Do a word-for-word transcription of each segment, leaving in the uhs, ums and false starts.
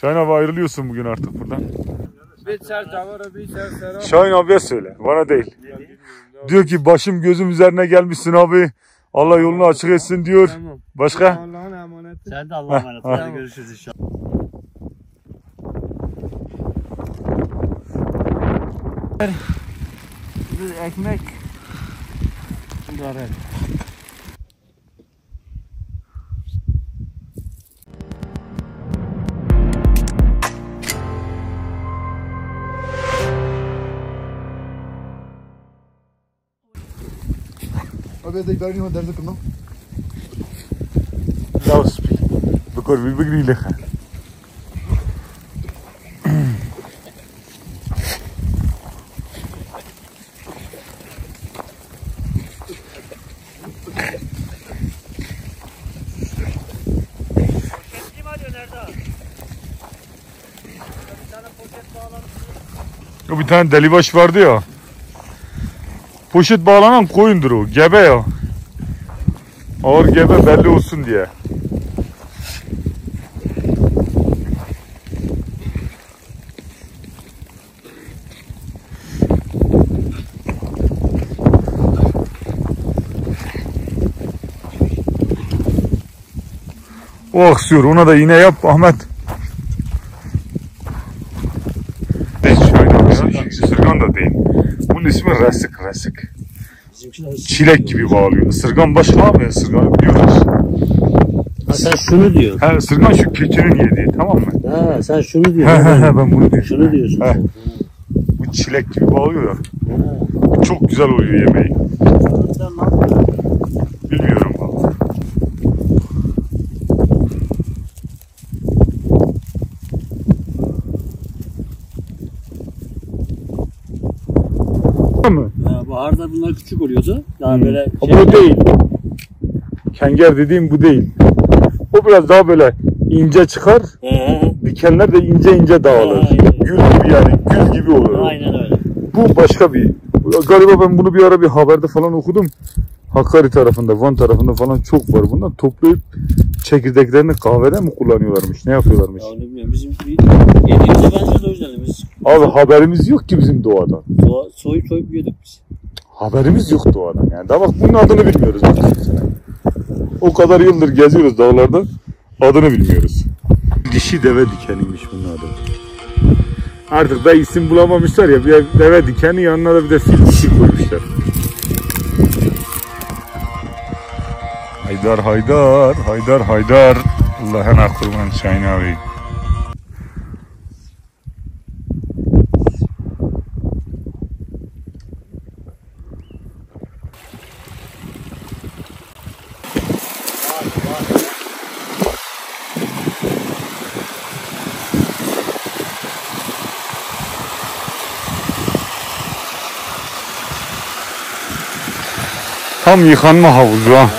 Şahin abi ayrılıyorsun bugün artık buradan. Şahin abiye söyle, bana değil. Diyor ki başım gözüm üzerine gelmişsin abi. Allah yolunu açık etsin diyor. Başka? Allah'ın emaneti. Sen de Allah'ın emaneti. Hadi görüşürüz inşallah. Bir ekmek. Şimdi arayalım. Abi de İbrahim o derdi kırma. Davos. Bu korbi bigriyle. Bir tane delibaş vardı ya. Poşet bağlanan koyundur o. Gebe ya. Ağır gebe belli olsun diye. O aksıyor. Ona da iğne yap Ahmet. Isırgan da değil. Bunun ismi resik resik. Çilek gibi bağlıyor. Isırgan başı var mı ya? Isırganı biliyoruz. Ha, sen şunu diyorsun. Ha, ısırgan şu keçinin yediği, tamam mı? Ha, sen şunu diyorsun. He he he, ben bunu diyorum. Şunu diyorsun. He. Bu çilek gibi bağlıyor ya. Ha. Çok güzel oluyor yemeği. Bilmiyorum vallahi. Baharda bunlar küçük oluyordu. Daha hmm. böyle şey... Bu değil. Kenger dediğim bu değil. O biraz daha böyle ince çıkar. Ee? Dikenler de ince ince dağılır. Aa, gül gibi yani. Gül gibi olur. Aynen öyle. Bu başka bir. Galiba ben bunu bir ara bir haberde falan okudum. Hakkari tarafında, Van tarafında falan çok var bundan. Toplayıp çekirdeklerini kahvede mi kullanıyorlarmış? Ne yapıyorlarmış? Ya bilmiyorum. Bizim yediğimiz bence de o yüzden biz. Abi haberimiz yok ki bizim doğadan. Doğa, soyup soyup yiyorduk biz. Haberimiz yok doğadan yani. Daha bak bunun adını bilmiyoruz. O kadar yıldır geziyoruz dağlarda, adını bilmiyoruz. Dişi deve dikeniymiş bunun adı. Artık da isim bulamamışlar ya, bir deve dikeni yanına da bir de fil dişi koymuşlar. Haydar haydar, haydar haydar. Allah'ına kurban Şahin abi. Tam yıkanma havuzu ha.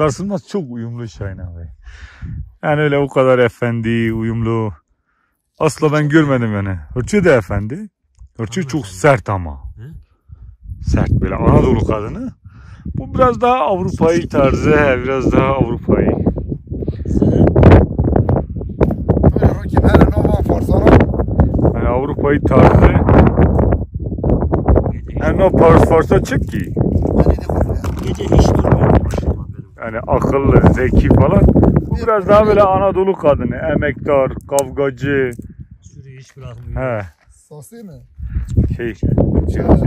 Sarsılmaz çok uyumlu Şahin abi. Yani öyle o kadar efendi, uyumlu. Asla ben görmedim yani. Hırçı da efendi. Hırçı çok sert ama. Sert böyle Anadolu kadını. Bu biraz daha Avrupa'yı tarzı. Biraz daha Avrupa'yı. Yani Avrupa'yı tarzı. Yani o Fars'a çık ki. Gece hiç durmuyor. Yani akıllı, zeki falan. Bu biraz daha böyle Anadolu kadını. Emektar, kavgacı. Sürüyü hiç bırakmıyor. He. Sasi mi? Şey. Hırçı, hırçı.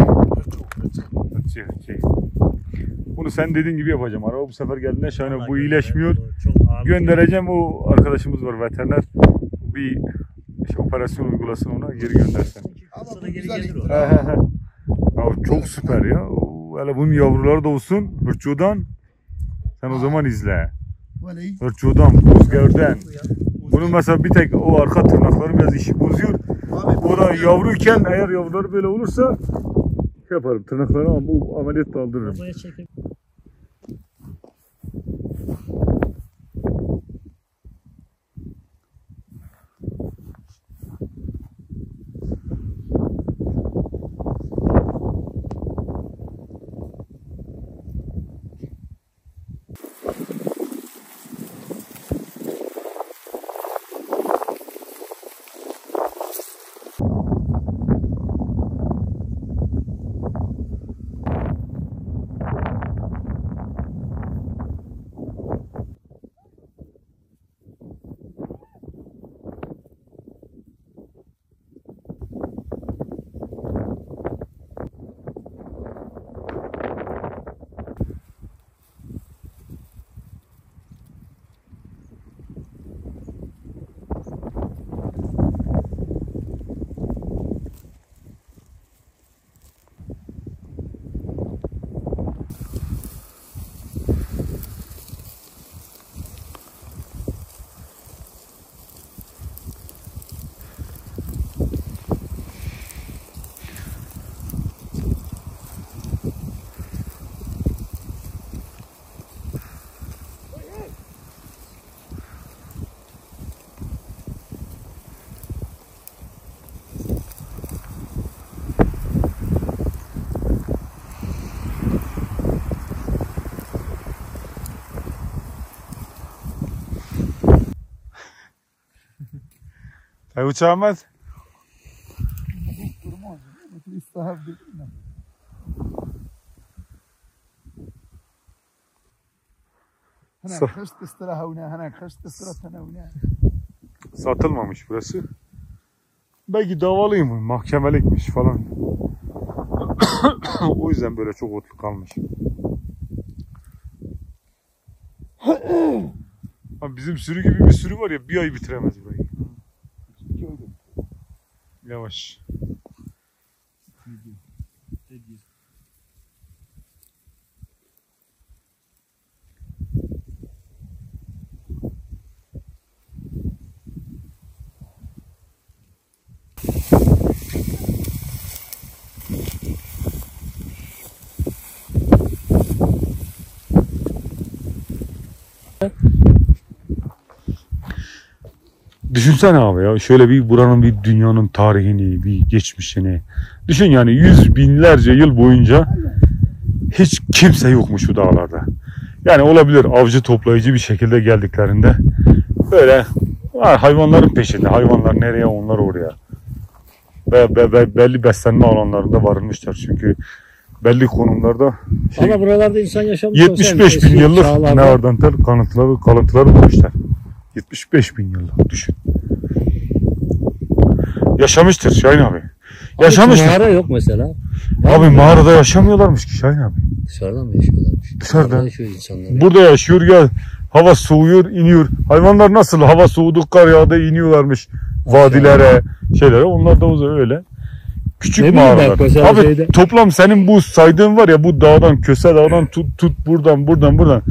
Hırçı, bunu sen dediğin gibi yapacağım. Araba bu sefer geldiğinde Şahin'e bu iyileşmiyor. Göndereceğim. O arkadaşımız var veteriner. Bir işte operasyon uygulasın, ona geri göndersen. Ama da geri gelir o. Ya çok süper ya. Hele bunun yavruları da olsun Hırçı'dan. Sen o zaman izle. Hırçı'dan, Kuzger'den. Bunun mesela bir tek o arka tırnakları biraz işi bozuyor. O da yavruyken eğer yavruları böyle olursa şey yaparım, tırnakları ama bu ameliyat da aldırırım. Ay uçağımız. Satılmamış burası. Belki davalıymış, mahkemelikmiş falan. O yüzden böyle çok otlu kalmış. Bizim sürü gibi bir sürü var ya, bir ay bitiremez burayı. Yavaş. Düşünsene abi ya, şöyle bir buranın, bir dünyanın tarihini, bir geçmişini düşün yani. Yüz binlerce yıl boyunca hiç kimse yokmuş bu dağlarda. Yani olabilir avcı toplayıcı bir şekilde geldiklerinde böyle hayvanların peşinde, hayvanlar nereye onlar oraya, ve be, be, belli beslenme alanlarında varılmışlar çünkü belli konumlarda şey, ama buralarda insan yaşamıyor. yetmiş beş bin yani, yıllık nereden tel kanıtları kalıntıları bulmuşlar. yetmiş beş bin yıllık düşün. Yaşamıştır Şahin abi. Abi yaşamıştır. Mağara yok mesela. Var abi, mağarada ya yaşamıyorlarmış ki Şahin abi. Dışarıda mı yaşıyorlarmış? Dışarıda. Dışarıda. Burada yaşıyor ya, hava soğuyor iniyor. Hayvanlar nasıl hava soğuduk kar yağda iniyorlarmış vadilere, şeylere. Onlar da o öyle. Küçük ne mağaralar. Abi şeyde, toplam senin bu saydığın var ya, bu dağdan, Köse dağdan tut tut buradan buradan buradan.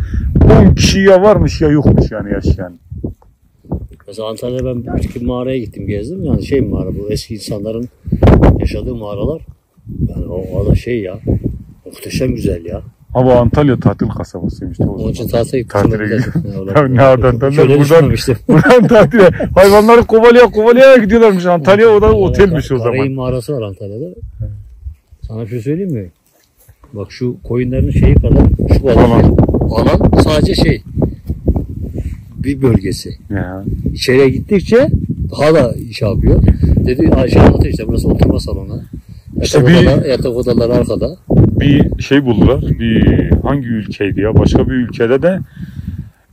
on kişiye varmış ya yokmuş yani yaşayan. Mesela Antalya'da ben küçük bir mağaraya gittim, gezdim. Yani şey mağara, bu eski insanların yaşadığı mağaralar. Yani o da şey ya, muhteşem güzel ya. Ama Antalya tatil kasabasıymış. Onun için tatil kasabasıymış. Nereden? Buradan, buradan tatile. Hayvanları kovalaya kovalaya gidiyorlarmış. Antalya o da otelmiş o zaman. Karayin mağarası var Antalya'da. Sana bir şey söyleyeyim mi? Bak şu koyunların şeyi kadar, şu alan, alan sadece şey, bir bölgesi. Ya. İçeriye gittikçe daha da iş yapıyor. Dedi Ayşe anlatıyor işte, burası oturma salonu. İşte yatak, bir, odalar, yatak odaları arkada. Bir şey buldular. Bir, hangi ülkeydi ya? Başka bir ülkede de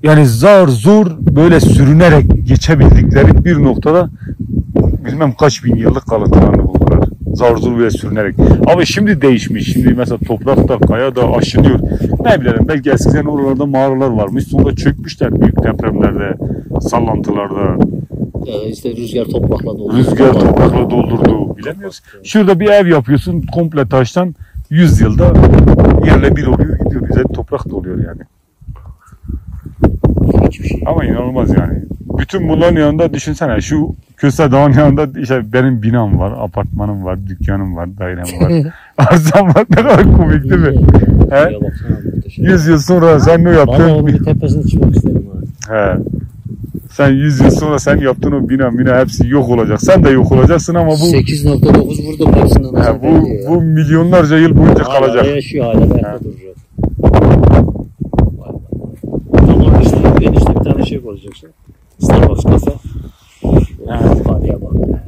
yani zar zor böyle sürünerek geçebildikleri bir noktada bilmem kaç bin yıllık kalıntılarını buldular. Zar zor böyle sürünerek. Ama şimdi değişmiş. Şimdi mesela toprak da, kaya da aşınıyor. Ne bileyim, belki eskiden oralarda mağaralar varmış. Sonra çökmüşler büyük depremlerde, sallantılarda. Yani işte rüzgar toprakla doldurdu. Rüzgar toprakla doldurdu. Bilemiyoruz. Şurada bir ev yapıyorsun komple taştan, yüz yılda yerle bir oluyor, gidiyor. Bize toprak doluyor yani. Hiçbir şey. Ama inanılmaz yani. Bütün bunların yanında düşünsene şu Köse Dağı'nın yanında işte benim binam var, apartmanım var, dükkanım var, dairem var, arzam var. Ne kadar komik değil mi? He? yüz yıl sonra sen ne yaptın? Bana bir tepesine çıkmak isterim abi. He. Sen yüz yıl sonra sen yaptın o bina, bina hepsi yok olacak. Sen de yok olacaksın ama bu... sekiz nokta dokuz vurdum hepsinden. He, bu, bu milyonlarca yıl boyunca hala kalacak. Hala yaşıyor, hala ayakta duracak. Vay işte, enişte bir tane şey koyacaksın. Starbucks kasa.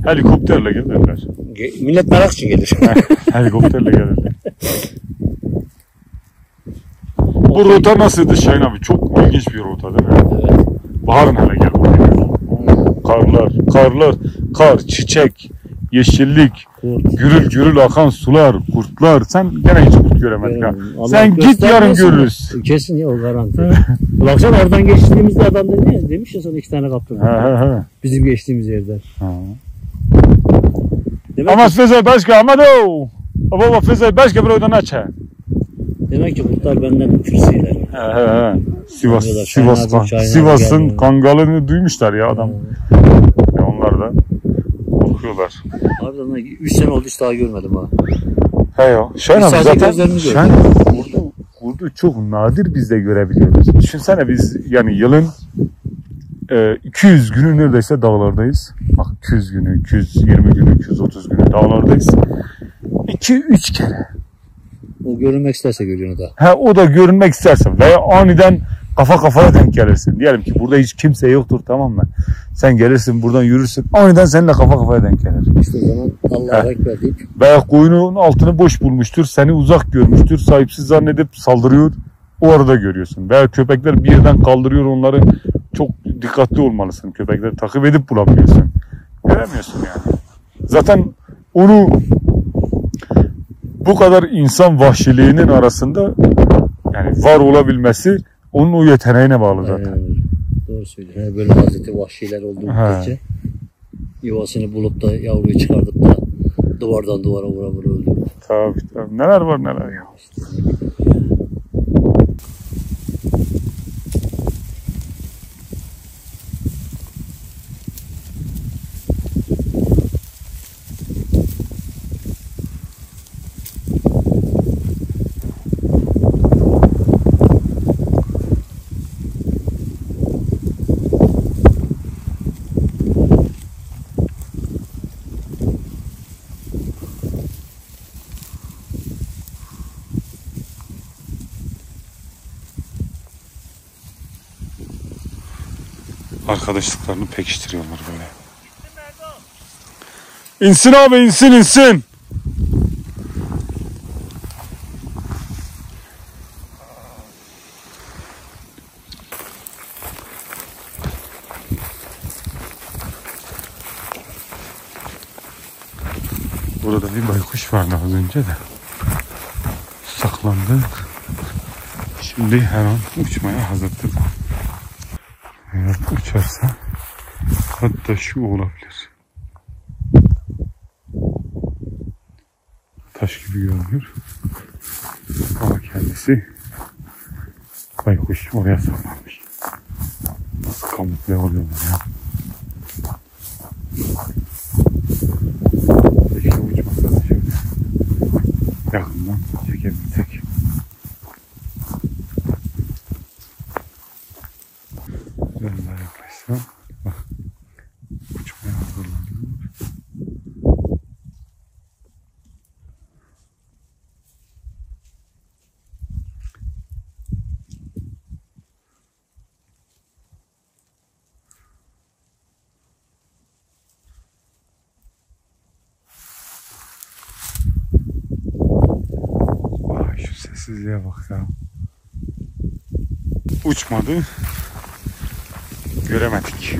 Helikopterle gelirler. Millet merak için gelir. Helikopterle gelirler. Bu rota nasıldı Şahin abi? Çok ilginç bir rota değil mi? Evet. Baharın hele gel buraya. Karlar, karlar, kar, çiçek, yeşillik, kurt. Gürül gürül akan sular, kurtlar. Sen gene hiç kurt göremedin ha. Evet. Sen git yarın görürüz. Kesin ya, o garanti. Baksana oradan geçtiğimizde adam dedi ya, demiş ya sana iki tane kaptın. Bizim geçtiğimiz yerden. Ha. Ama size başka Amado. Baba size başka bir oydan açar. Demek ki kurtlar benden kürsüler. He he. Sivas Sivas Sivas'ın kangalını duymuşlar ya adam. Ya onlar da korkuyorlar. Abi lan üç sene oldu hiç daha görmedim ha. He ya. Şahin abi zaten Şahin kurdu, kurdu çok nadir bizde görebiliyoruz. Düşünsene biz yani yılın iki yüz günü neredeyse dağlardayız. Bak iki yüz günü, iki yüz yirmi günü, iki yüz otuz günü dağlardayız. iki üç kere. O görünmek isterse görüyor da. He, o da görünmek isterse veya aniden kafa kafaya denk gelirsin. Diyelim ki burada hiç kimse yoktur, tamam mı? Sen gelirsin buradan yürürsün. Aniden seninle kafa kafaya denk gelir. İşte o zaman Allah'a ekber deyip. Veya koyunun altını boş bulmuştur. Seni uzak görmüştür. Sahipsiz zannedip saldırıyor. O arada görüyorsun. Veya köpekler bir yerden kaldırıyor onları. Çok dikkatli olmalısın. Köpekleri takip edip bulamıyorsun. Göremiyorsun yani. Zaten onu bu kadar insan vahşiliğinin arasında yani var olabilmesi onun o yeteneğine bağlı zaten. Aynen. Doğru söylüyorsun. Yani böyle vaziyette vahşiler olduğu müddetçe yuvasını bulup da yavruyu çıkardık da duvardan duvara vura vura öldürür. Tabii tabii. Neler var neler ya. İşte. Arkadaşlıklarını pekiştiriyorlar böyle. İnsin abi, insin insin. Burada bir baykuş vardı az önce de. Saklandık. Şimdi her an uçmaya hazırdır. Eğer uçarsa hatta şu olabilir. Taş gibi görünüyor. Ama kendisi baykuş oraya saklanmış. Nasıl kamufle oluyorlar ya. Peki uçmasa da şöyle yakından çekebilsek. Sessizliğe bak ya. Uçmadı. Göremedik.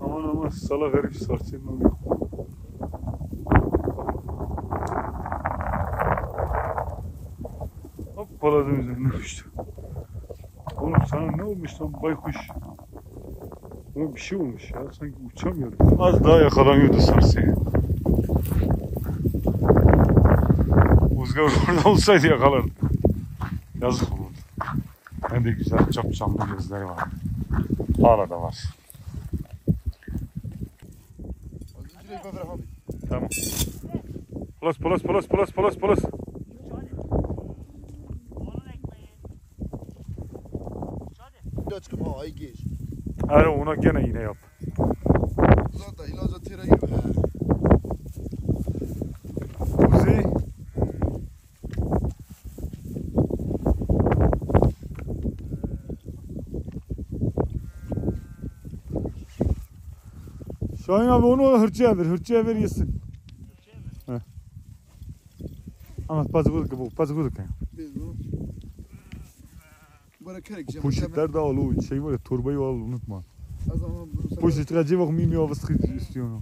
Aman aman salak herif sarçayım oluyor. Hop palazın üzerine düştü. Oğlum Sana ne olmuş lan baykuş? Ama bir şey olmuş ya, sanki uçamıyorum. Az daha yakalanıyordu sarsıyı. Uzgar orada olsaydı yakalardı. Yazık olurdu. Hem de güzel çapçamlı gözleri var. Hala da var. Tamam. Polas polas polas polas polas polas. Hayır, ona gene iğne yap. Zaten ilaca tere gibi. Uzi. Şahin abi onu Hırçı'ya ver, Hırçı'ya ver yesin. Hırçı'ya ver? Ama fazla vurduk bu, fazla vurduk yani. O poşetler de al, o şey var ya, torbayı al, unutma. Poşetlere cevap mimi havası istiyor onu.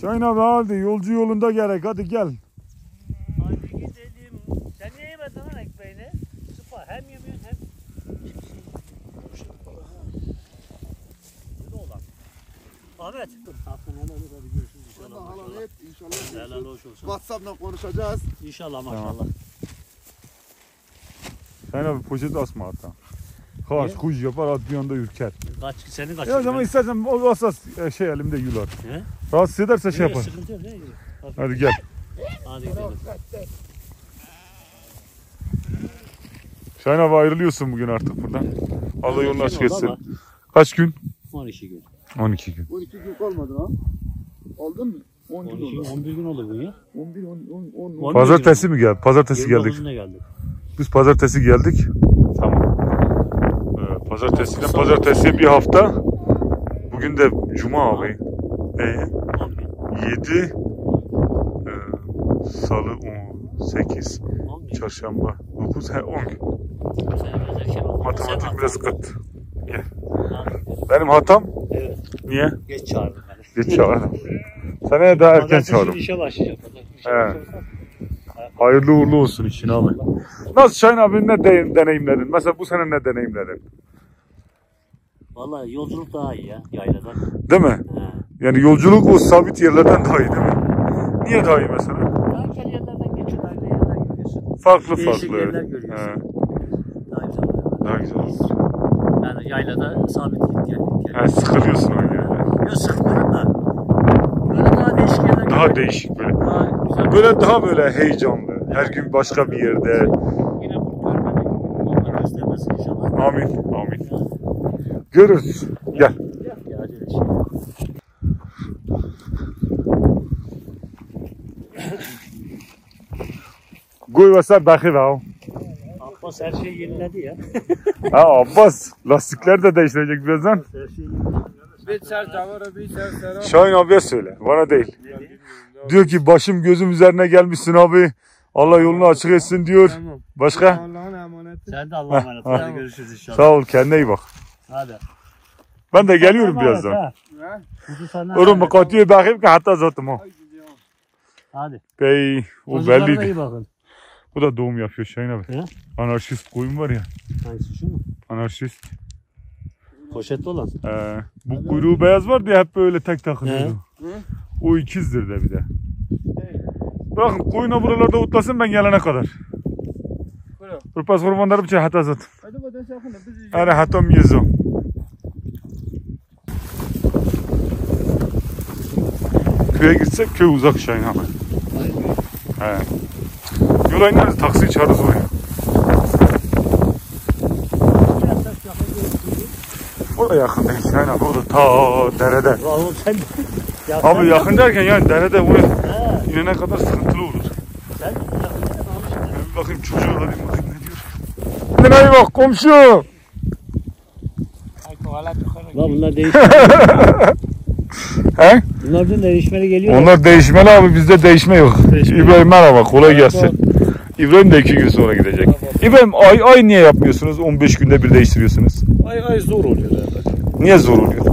Şahin abi hadi, yolcu yolunda gerek, hadi gel. Hadi gidelim. Sen niye yemedin lan ekmeğini? Sıpa, hem yemiyorsun hem... Ahmet. Allah'a emanet, inşallah. Helal olsun. WhatsApp'la konuşacağız. İnşallah, maşallah. Sen abi poşeti asma hatta. Kaç kuş yapar, at bir anda ürker. Kaç, senin kaç? Ya o zaman istersen o asas şey elimde yular. He? Rahatsız ederse şey yapar. Sıkıntı yok, ne gidiyor? Hadi gel. Hadi gidelim. Şahin abi ayrılıyorsun bugün artık buradan. Allah yolunu açık etsin. Kaç gün? on iki gün. on iki gün. on iki gün kalmadı ha. Aldın mı? on bir gün oldu bugün ya. on bir on on on. Pazartesi mi geldi? Pazartesi geldik. Biz pazartesi geldik. Tamam. Ee, pazartesiden pazartesiye bir hafta. Bugün de cuma abi. Ee, yedi e, salı on, sekiz çarşamba dokuz he, on gün. Matematik biraz kıt. Benim hatam. Evet. Niye? Geç çağırdım beni. Geç çağırdım. Seneye daha erken çağırdım. İşe başlayacağım. He. Hayırlı uğurlu olsun işin abi. Nasıl Şahin abi, ne de, deneyimledin? Mesela bu sene ne deneyimledin? Vallahi yolculuk daha iyi ya, yayladan. Değil mi? He. Yani yolculuk o sabit yerlerden daha iyi değil mi? Niye daha iyi mesela? Daha güzel yerlerden geçiyorsun, ayrı yerlerden görüyorsun. Farklı değişik farklı. Değişik yerler görüyorsun. He. Daha güzel oluyor. Daha güzel olsun. Yani yaylada sabit git gel. Yani sıkılıyorsun öyle yani. Yok sıkılmıyorum da. Böyle daha değişik yerler. Daha görüyorsun. Değişik böyle. Daha böyle daha böyle heyecanlı. Evet. Her gün başka bir yerde. Yine bu görmedik. Onları göstermesin inşallah. Amin. Amin. Görürüz. Gel. Gel. Güyvasa bakır ha. Abbas her şeyi yeniledi ya. Ha Abbas. Lastikler de değiştirecek birazdan. Şahin abiye söyle. Bana değil. Diyor ki başım gözüm üzerine gelmişsin abi. Allah yolunu açık etsin diyor. Başka? Allah'ın emaneti. Sen de Allah'a emanet. Hadi görüşürüz inşallah. Sağ ol, kendine iyi bak. Hadi. Ben de geliyorum birazdan. Oğlum makatiye bakayım ki hatta zaten o. Hadi. Bey o belliydi. Bu da doğum yapıyor Şahin abi. He? Anarşist koyun var ya. Hangisi şu mu? Anarşist. Poşetli olan. Ee, bu kuyruğu beyaz vardı ya, hep böyle tek takılıyordu. O ikizdir de bir de. Bakın koyuna buralarda otlasın ben gelene kadar. Urpas kurbanları bir şey hata zaten. Yani hatam yüzüm. Köye gitsek köy uzak Şahin abi. He. Yola ineriz taksi çağırırız oraya. Orada yakın değil Şahin abi, orada ta derede. Yakın abi yakın mi? Derken yani derede oraya inene kadar sıkıntılı olur. Sen yakın derken almışsın. Ben bir bakayım çocuğa alayım, bakayım ne diyor. Kendine iyi bak komşu. Lan bunlar değişmeli. He? Bunlar da değişmeli geliyor. Onlar abi. Değişmeli abi, bizde değişme yok. Değişmeli. İbrahim merhaba, kolay gelsin. İbrahim de iki gün sonra gidecek. İbrahim ay ay niye yapmıyorsunuz? on beş günde bir değiştiriyorsunuz. Ay ay zor oluyor herhalde. Niye zor oluyor?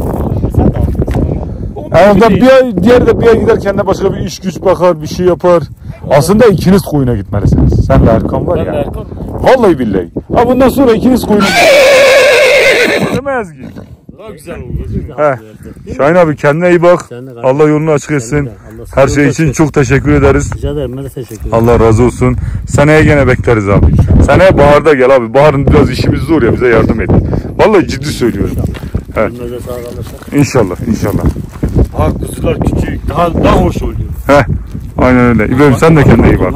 Yani bir ay, diğer de bir ay gider kendine başka bir iş güç bakar, bir şey yapar. Aslında ikiniz koyuna gitmelisiniz. Sen de Erkan var ya. Ben de Erkan. Vallahi billahi. Ha bundan sonra ikiniz koyun. Değil mi Ezgi? Daha güzel oldu. Şahin abi kendine iyi bak. Allah yolunu açık etsin. Her şey için çok teşekkür ederiz. Rica ederim, ben de teşekkür ederim. Allah razı olsun. Seneye gene bekleriz abi. Seneye baharda gel abi. Baharın biraz işimiz zor ya, bize yardım et. Vallahi ciddi söylüyorum. Evet. İnşallah, inşallah. Daha kuzular küçük, daha daha hoş oluyor. Heh, aynen öyle. İbrahim sen de kendine iyi bak.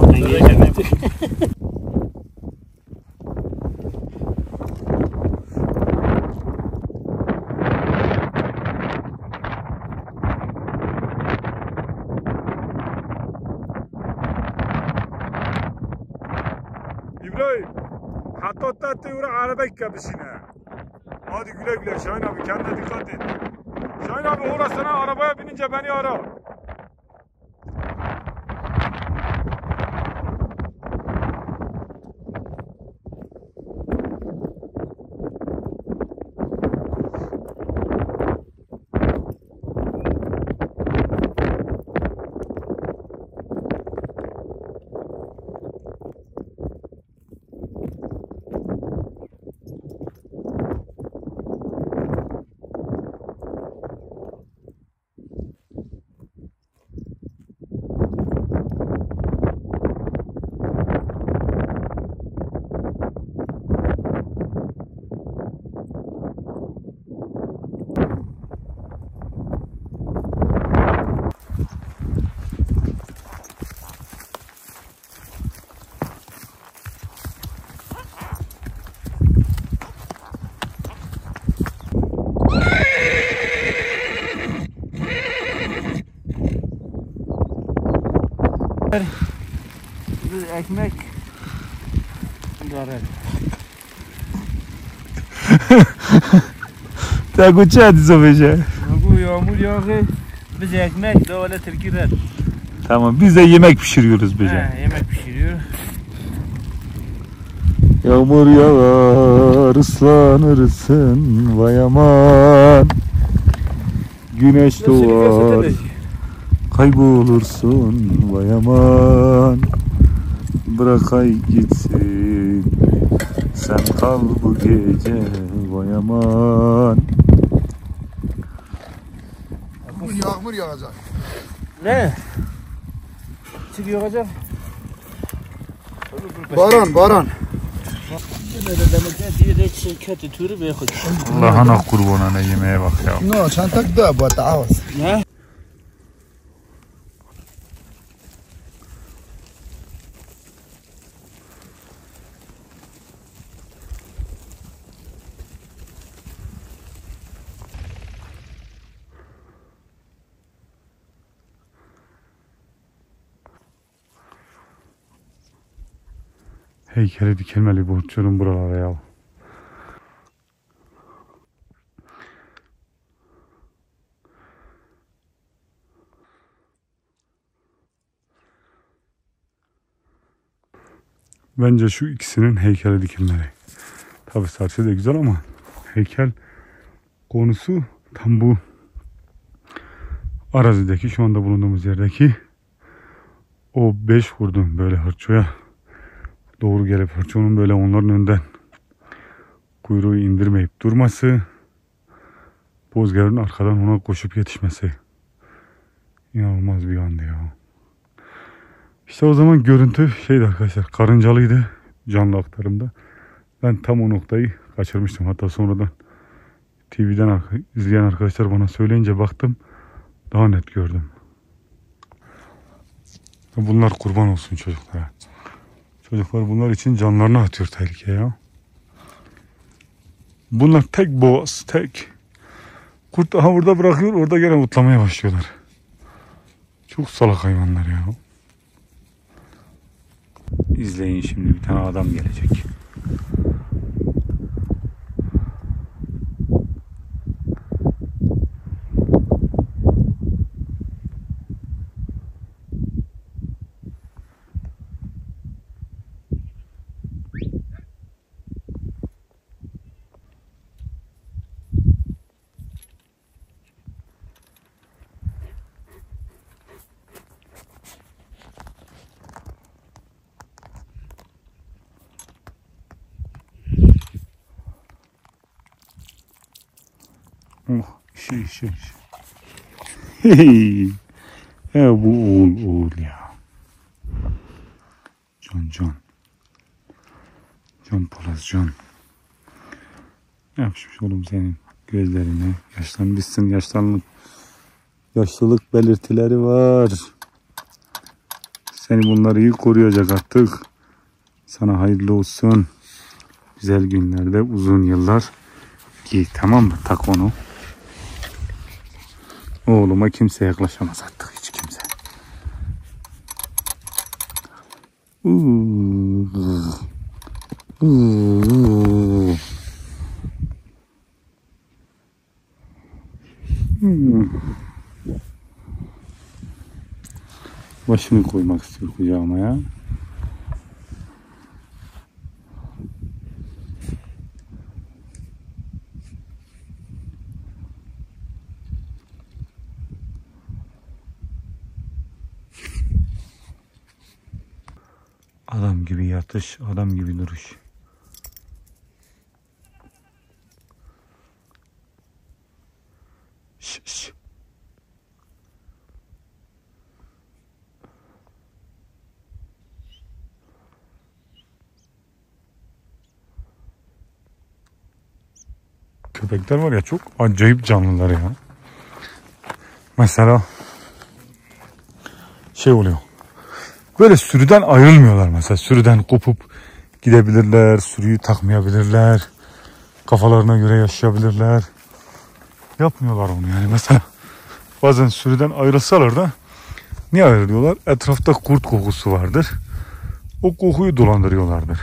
İbrahim, hatta hatta yürü arabaya kardeşine. Hadi güle güle Şahin abi, kendine dikkat et. Şahin abi orasına arabaya binince beni ara. Ekmek garip. Ta kucağı dizobeje. Bu yağmur yağıyor. Biz ekmek doğala terkiler. Tamam, biz de yemek pişiriyoruz bece. He, yemek pişiriyor. Yağmur yağar, ıslanırsın vay aman. Güneş doğar, kaybolursun vay aman. Bırakay gitsin, sen kal bu gece vay aman. Bugün yağmur yağacak. Ne? Çık yağacak. Baran, baran. Allah'ına kurbana ne yemeğe bak ya. No, çantak da batağız. Ne? Heykeli dikilmeli bu Hırçı'nın buralara ya. Bence şu ikisinin heykeli dikilmeli. Tabi sarçı da güzel ama heykel konusu tam bu arazideki, şu anda bulunduğumuz yerdeki o beş kurdun böyle Hırçı'ya doğru gelip Hırçı'nın böyle onların önden kuyruğu indirmeyip durması, bozgarın arkadan ona koşup yetişmesi inanılmaz bir andı ya. İşte o zaman görüntü şeydi arkadaşlar, karıncalıydı canlı aktarımda. Ben tam o noktayı kaçırmıştım, hatta sonradan T V'den izleyen arkadaşlar bana söyleyince baktım, daha net gördüm. Bunlar kurban olsun çocuklara. Çocuklar bunlar için canlarını atıyor tehlike ya. Bunlar tek boğaz, tek. Kurt daha burada bırakıyor, orada gene otlamaya başlıyorlar. Çok salak hayvanlar ya. İzleyin şimdi, bir tane adam gelecek. Oh, işi işi işi. Hey. Ya bu oğul oğul ya. Can can. Can Polat can. Yapışmış oğlum senin gözlerine. Yaşlanmışsın, yaşlanlık. Yaşlılık belirtileri var. Seni bunları iyi koruyacak artık. Sana hayırlı olsun. Güzel günlerde uzun yıllar. Giy tamam mı? Tak onu. Oğluma kimse yaklaşamaz artık. Hiç kimse. Uuuu. Uuuu. Hmm. Başını koymak istiyor kucağıma ya. Adam gibi yatış, adam gibi duruş. Köpekler var ya, çok acayip canlılar ya. Mesela şey oluyor. Böyle sürüden ayrılmıyorlar mesela. Sürüden kopup gidebilirler. Sürüyü takmayabilirler. Kafalarına göre yaşayabilirler. Yapmıyorlar onu yani mesela. Bazen sürüden ayrılsalar da niye ayrılıyorlar? Etrafta kurt kokusu vardır. O kokuyu dolandırıyorlardır.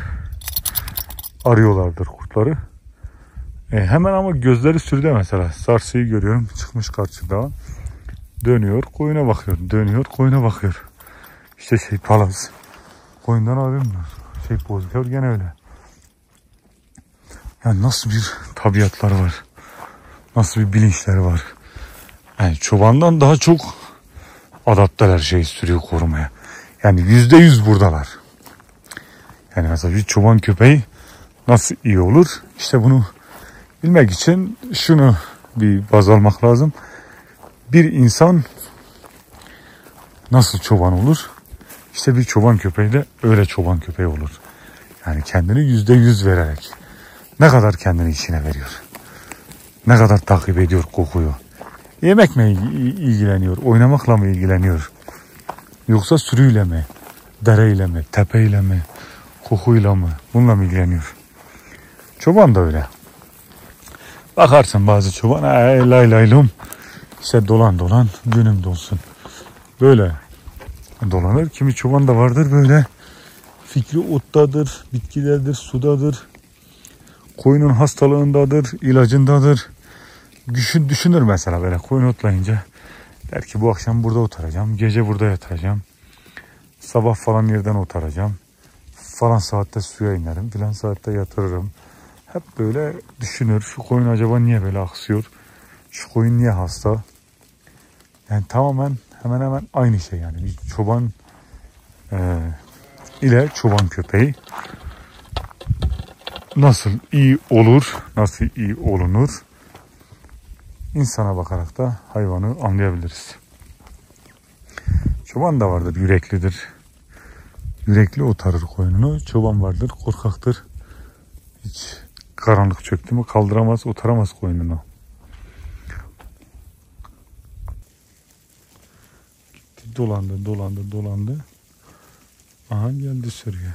Arıyorlardır kurtları. E hemen ama gözleri sürüde mesela. Sarsıyı görüyorum, çıkmış karşıda. Dönüyor koyuna bakıyor. Dönüyor koyuna bakıyor. İşte şey palaz. Koyundan ayrılmıyor. Şey bozuyor gene öyle. Yani nasıl bir tabiatları var. Nasıl bir bilinçleri var. Yani çobandan daha çok adapteler şey sürüyü korumaya. Yani yüzde yüz buradalar. Yani mesela bir çoban köpeği nasıl iyi olur? İşte bunu bilmek için şunu bir baz almak lazım. Bir insan nasıl çoban olur? İşte bir çoban köpeği de öyle çoban köpeği olur. Yani kendini yüzde yüz vererek. Ne kadar kendini içine veriyor? Ne kadar takip ediyor kokuyu? Yemek mi ilgileniyor? Oynamakla mı ilgileniyor? Yoksa sürüyle mi? Dereyle mi? Tepeyle mi? Kokuyla mı? Bununla mı ilgileniyor? Çoban da öyle. Bakarsın bazı çoban, ay lay lay lum, işte dolan dolan günüm dolsun. Böyle dolanır. Kimi çoban da vardır böyle. Fikri ottadır, bitkilerdir, sudadır. Koyunun hastalığındadır, ilacındadır. Düşün, düşünür mesela böyle koyun otlayınca. Der ki bu akşam burada oturacağım, gece burada yatacağım. Sabah falan yerden oturacağım. Falan saatte suya inerim, filan saatte yatırırım. Hep böyle düşünür. Şu koyun acaba niye böyle aksıyor? Şu koyun niye hasta? Yani tamamen hemen hemen aynı şey yani. Bir çoban e, ile çoban köpeği nasıl iyi olur, nasıl iyi olunur? İnsana bakarak da hayvanı anlayabiliriz. Çoban da vardır, yüreklidir. Yürekli otarır koyununu. Çoban vardır, korkaktır. Hiç karanlık çöktü mü kaldıramaz, otaramaz koyununu. Gitti dolandı, dolandı, dolandı. Aha geldi sürüye.